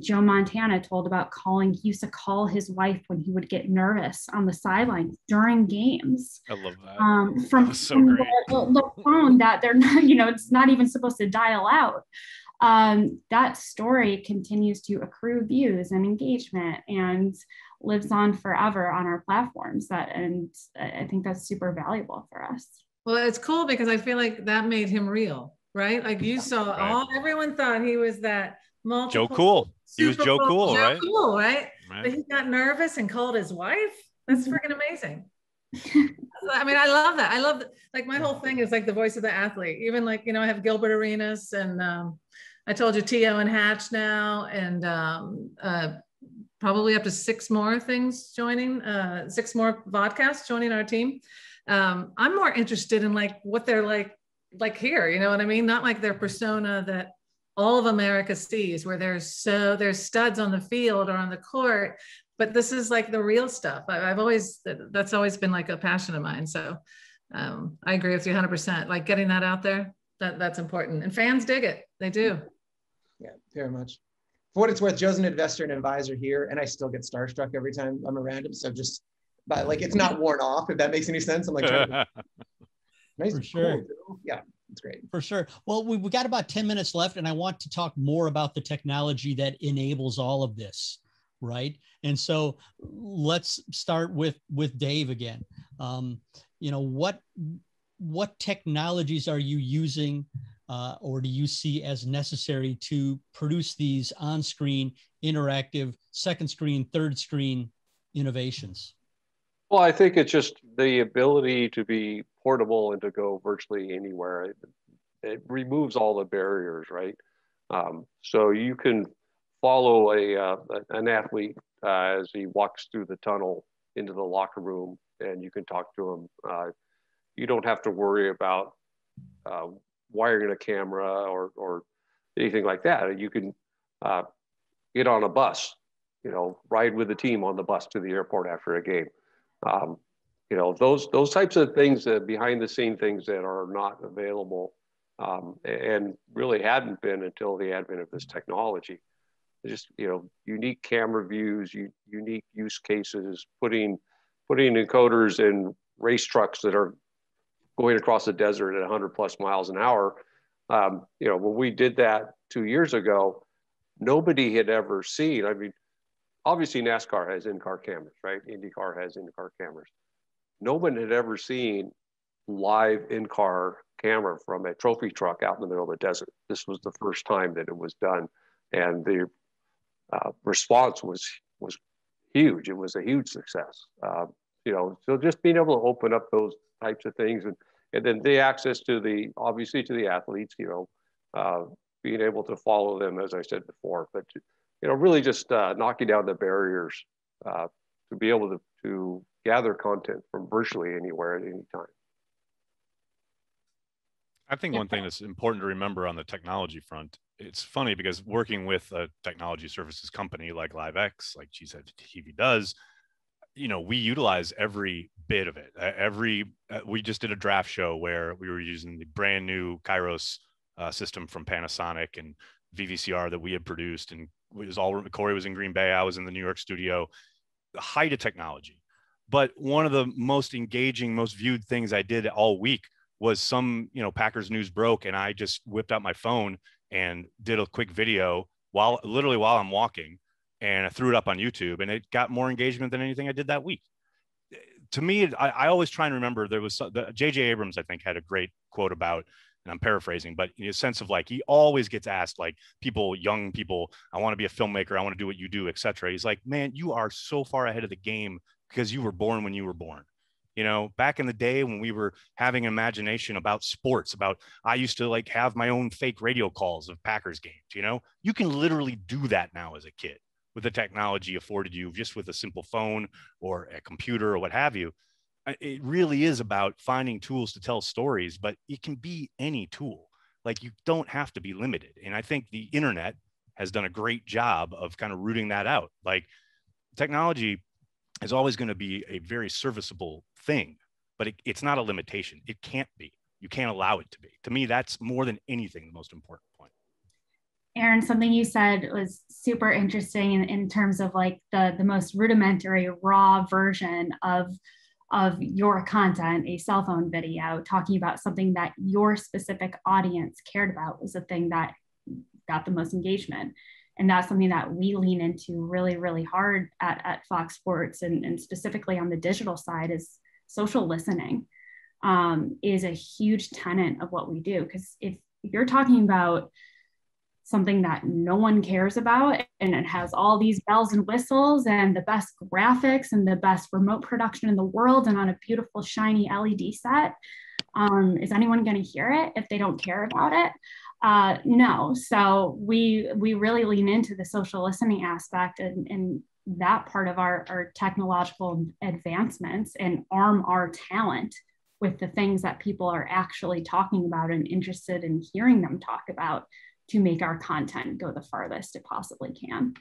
Joe Montana told about calling, he used to call his wife when he would get nervous on the sidelines during games. I love that. From the phone that they're not, it's not even supposed to dial out. That story continues to accrue views and engagement and lives on forever on our platforms. And I think that's super valuable for us. Well, it's cool because I feel like that made him real, right? Like you saw, right. Everyone thought he was that. Joe Cool. He was Joe Cool, right? Joe Cool, right? But he got nervous and called his wife. That's freaking amazing. I mean, I love that. I love that. Like my whole thing is like the voice of the athlete. Even like, I have Gilbert Arenas and I told you T.O. and Hatch now, and probably up to 6 more things joining, 6 more podcasts joining our team. I'm more interested in like what they're like here, you know what I mean? Not like their persona that all of America sees, where there's studs on the field or on the court, but this is like the real stuff. That's always been like a passion of mine. So I agree with you 100%, like getting that out there, that's important. And fans dig it, they do. Yeah, very much. For what it's worth, Joe's an investor and advisor here, and I still get starstruck every time I'm around him. So just, but like, it's not worn off, if that makes any sense. I'm like, nice. For sure. Cool. Yeah. That's great. For sure. Well, we got about 10 minutes left, and I want to talk more about the technology that enables all of this, right? And so let's start with Dave again. What technologies are you using or do you see as necessary to produce these on-screen, interactive, second screen, third screen innovations? Well, I think it's just the ability to be portable and to go virtually anywhere. It removes all the barriers, right? So you can follow an athlete as he walks through the tunnel into the locker room, and you can talk to him. You don't have to worry about wiring a camera or anything like that. You can get on a bus, ride with the team on the bus to the airport after a game. Those types of things, behind the scene things that are not available and really hadn't been until the advent of this technology. Just, unique camera views, unique use cases, putting encoders in race trucks that are going across the desert at 100+ miles an hour. When we did that 2 years ago, nobody had ever seen, obviously NASCAR has in-car cameras, right? IndyCar has in-car cameras. No one had ever seen live in-car camera from a trophy truck out in the middle of the desert. This was the first time that it was done. And the response was huge. It was a huge success. So just being able to open up those types of things and then the access to obviously to the athletes, being able to follow them, as I said before, but really just knocking down the barriers to be able to gather content from virtually anywhere at any time. I think one thing that's important to remember on the technology front, it's funny because working with a technology services company like LiveX, like Cheesehead TV does, you know, we utilize every bit of it. We just did a draft show where we were using the brand new Kairos system from Panasonic and VVCR that we had produced. And it was all, Corey was in Green Bay, I was in the New York studio, the height of technology. But one of the most engaging, most viewed things I did all week was some, you know, Packers news broke and I just whipped out my phone and did a quick video while literally while I'm walking, and I threw it up on YouTube, and it got more engagement than anything I did that week. To me, I always try and remember there was J.J. Abrams, I think, had a great quote about, and I'm paraphrasing, but in a sense of like, he always gets asked, like, people, young people, I want to be a filmmaker, I want to do what you do, etc. He's like, man, you are so far ahead of the game because you were born when you were born. You know, back in the day when we were having imagination about sports, about, I used to like have my own fake radio calls of Packers games, you know, you can literally do that now as a kid with the technology afforded you just with a simple phone or a computer or what have you. It really is about finding tools to tell stories, but it can be any tool. Like, you don't have to be limited. And I think the internet has done a great job of kind of rooting that out. Like, technology is always going to be a very serviceable thing, but it's not a limitation. It can't be. You can't allow it to be. To me, that's more than anything the most important point. Aaron, something you said was super interesting in terms of like the most rudimentary, raw version of your content, a cell phone video, talking about something that your specific audience cared about was the thing that got the most engagement. And that's something that we lean into really, really hard at Fox Sports, and specifically on the digital side, is social listening is a huge tenet of what we do. Because if you're talking about something that no one cares about, and it has all these bells and whistles and the best graphics and the best remote production in the world and on a beautiful, shiny LED set, is anyone going to hear it if they don't care about it? No. So we really lean into the social listening aspect and that part of our technological advancements, and arm our talent with the things that people are actually talking about and interested in hearing them talk about to make our content go the farthest it possibly can.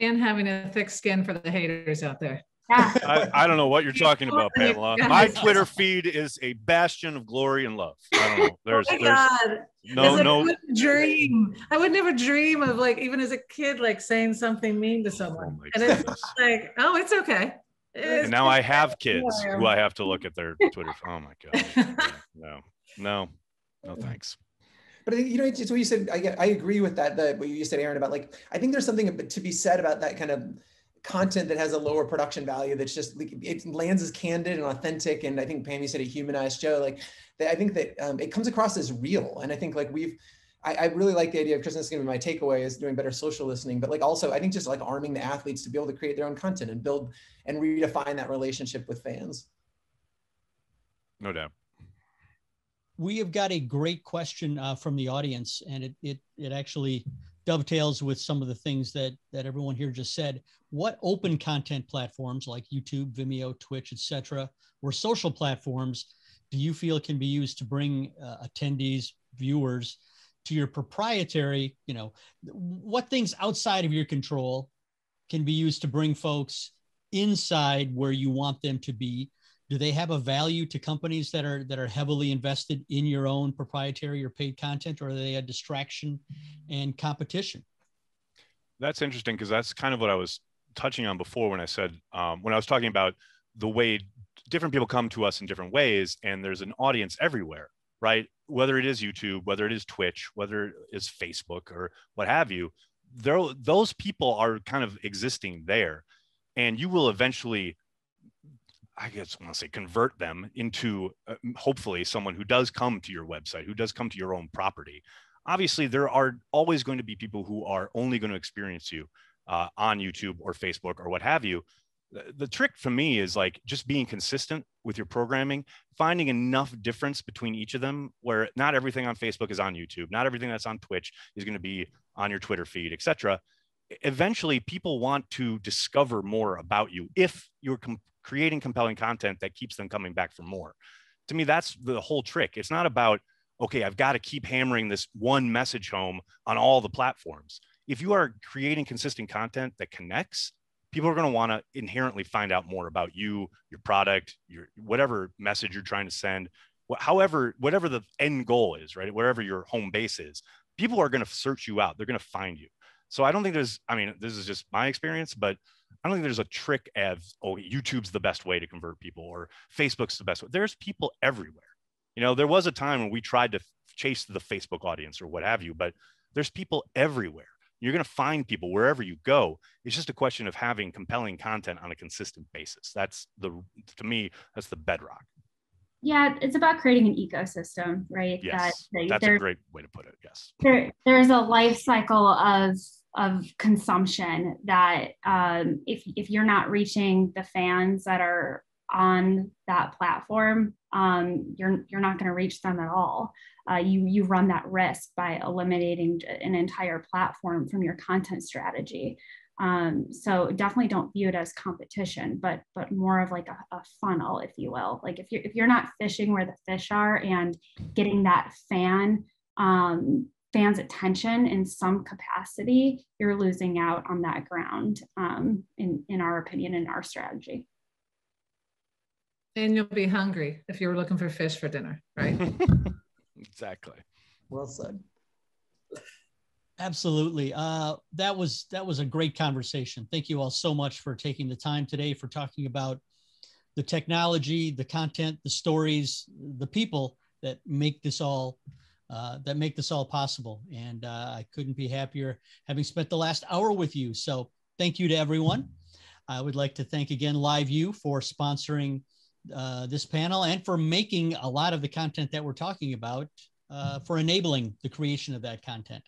And having a thick skin for the haters out there. Yeah. I don't know what you're talking about, Pamela. My Twitter feed is a bastion of glory and love. I don't know. There's dream. I would never dream of, like, even as a kid, like saying something mean to someone. Oh, and it's like, oh, it's okay. And now I have kids who I have to look at their Twitter. Oh my God. No, thanks. But you know, it's what you said. I agree with that. What you said, Aaron, about like, I think there's something to be said about that kind of content that has a lower production value, that's just like, it lands as candid and authentic, and I think Pam, you said a humanized show. Like, I think that it comes across as real, and I think like I really like the idea of Kristen's going to be my takeaway is doing better social listening, but like also I think just like arming the athletes to be able to create their own content and build and redefine that relationship with fans. No doubt. We have got a great question from the audience, and it actually dovetails with some of the things that everyone here just said. What open content platforms like YouTube, Vimeo, Twitch, etc., or social platforms do you feel can be used to bring attendees, viewers, to your proprietary, you know, what things outside of your control can be used to bring folks inside where you want them to be? Do they have a value to companies that are heavily invested in your own proprietary or paid content, or are they a distraction and competition? That's interesting, because that's kind of what I was touching on before when I said, when I was talking about the way different people come to us in different ways, and there's an audience everywhere, right? Whether it is YouTube, whether it is Twitch, whether it is Facebook or what have you, those people are kind of existing there, and you will eventually, I guess I want to say, convert them into hopefully someone who does come to your website, who does come to your own property. Obviously, there are always going to be people who are only going to experience you on YouTube or Facebook or what have you. The trick for me is like just being consistent with your programming, finding enough difference between each of them where not everything on Facebook is on YouTube, not everything that's on Twitch is going to be on your Twitter feed, etc. Eventually, people want to discover more about you if you're creating compelling content that keeps them coming back for more. To me, that's the whole trick. It's not about, okay, I've got to keep hammering this one message home on all the platforms. If you are creating consistent content that connects, people are going to want to inherently find out more about you, your product, your whatever message you're trying to send, however, whatever the end goal is, right? Wherever your home base is, people are going to search you out. They're going to find you. So I don't think there's, I mean, this is just my experience, but I don't think there's a trick as, oh, YouTube's the best way to convert people or Facebook's the best way. There's people everywhere. You know, there was a time when we tried to chase the Facebook audience or what have you, but there's people everywhere. You're going to find people wherever you go. It's just a question of having compelling content on a consistent basis. That's the, to me, that's the bedrock. Yeah, it's about creating an ecosystem, right? Yes, that's a great way to put it, yes. There's a life cycle of consumption that if you're not reaching the fans that are on that platform, you're not going to reach them at all. You run that risk by eliminating an entire platform from your content strategy. So definitely don't view it as competition, but more of like a funnel, if you will. Like if you're not fishing where the fish are and getting that fan's attention in some capacity, you're losing out on that ground, in our opinion, in our strategy. And you'll be hungry if you were looking for fish for dinner, right? Exactly. Well said. Absolutely. That was a great conversation. Thank you all so much for taking the time today, for talking about the technology, the content, the stories, the people that make this all possible. And I couldn't be happier having spent the last hour with you. So thank you to everyone. I would like to thank again LiveU for sponsoring this panel and for making a lot of the content that we're talking about, for enabling the creation of that content.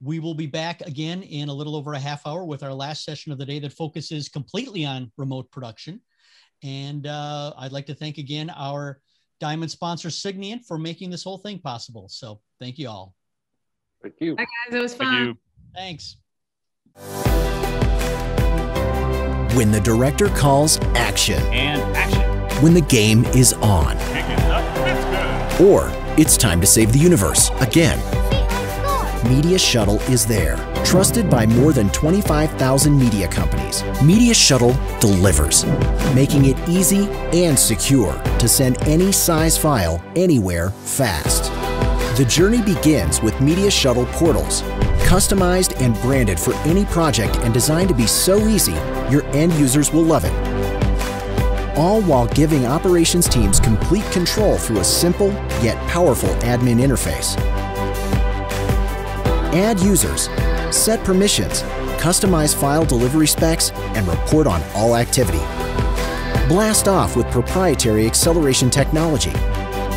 We will be back again in a little over a half hour with our last session of the day that focuses completely on remote production. And I'd like to thank again our Diamond sponsor Signiant for making this whole thing possible. So thank you all. Thank you. Hi guys, it was fun. Thank you. Thanks. When the director calls action. And action. When the game is on. Pick it up, that's good. Or it's time to save the universe again. Media Shuttle is there. Trusted by more than 25,000 media companies, Media Shuttle delivers, making it easy and secure to send any size file anywhere fast. The journey begins with Media Shuttle portals, customized and branded for any project and designed to be so easy, your end users will love it. All while giving operations teams complete control through a simple yet powerful admin interface. Add users, set permissions, customize file delivery specs, and report on all activity. Blast off with proprietary acceleration technology.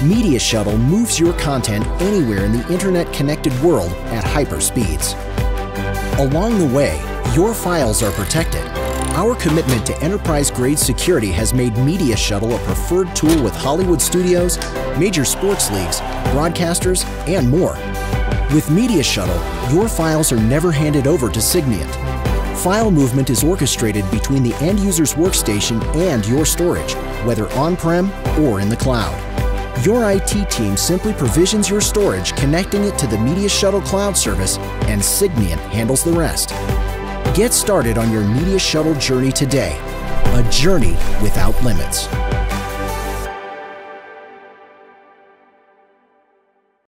Media Shuttle moves your content anywhere in the internet-connected world at hyper speeds. Along the way, your files are protected. Our commitment to enterprise-grade security has made Media Shuttle a preferred tool with Hollywood studios, major sports leagues, broadcasters, and more. With Media Shuttle, your files are never handed over to Signiant. File movement is orchestrated between the end user's workstation and your storage, whether on-prem or in the cloud. Your IT team simply provisions your storage, connecting it to the Media Shuttle cloud service, and Signiant handles the rest. Get started on your Media Shuttle journey today, a journey without limits.